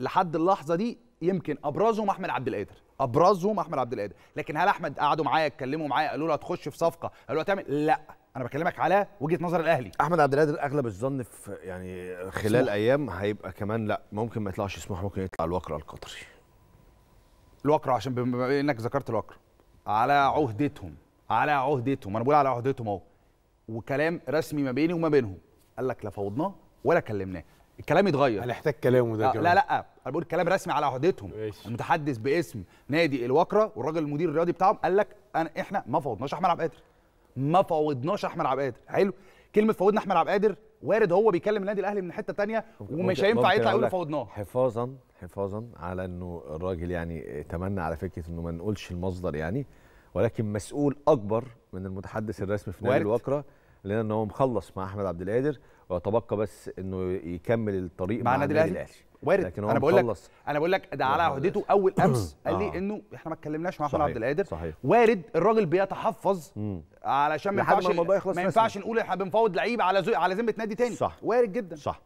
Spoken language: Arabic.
لحد اللحظه دي يمكن ابرزهم احمد عبد القادر، لكن هل احمد قعدوا معايا اتكلموا معايا قالوا له هتخش في صفقه قالوا له هتعمل؟ لا، انا بكلمك على وجهه نظر الاهلي. احمد عبد القادر اغلب الظن في يعني خلال اسمه. ايام هيبقى كمان لا ممكن ما يطلعش سموح، ممكن يطلع الوكرة القطري. الوكرة عشان بما انك ذكرت الوكرة، على عهدتهم انا بقول على عهدتهم اهو، وكلام رسمي ما بيني وما بينهم قال لك لا فوضناه ولا كلمناه. الكلام يتغير، هنحتاج كلامه ده كمان. لا لا انا بقول كلام رسمي على عهدتهم، المتحدث باسم نادي الوكرة والراجل المدير الرياضي بتاعهم قال لك احنا ما فوضناش احمد عبد القادر، حلو. كلمه فوضنا احمد عبد القادر وارد هو بيكلم النادي الاهلي من حته ثانيه ومش هينفع يطلع يقول فوضناه، حفاظا على انه الراجل يعني تمنى على فكره انه ما نقولش المصدر يعني، ولكن مسؤول اكبر من المتحدث الرسمي في نادي الوكرة لان هو مخلص مع احمد عبد القادر ويتبقى بس انه يكمل الطريق مع النادي الاهلي. وارد، لكن هو مخلص. انا بقول لك ده على عهدته. اول امس قال لي انه احنا ما اتكلمناش مع احمد عبد القادر. وارد الراجل بيتحفظ علشان ما ينفعش نقول احنا بنفاوض لعيبه على ذمه نادي تاني. وارد جدا. صح.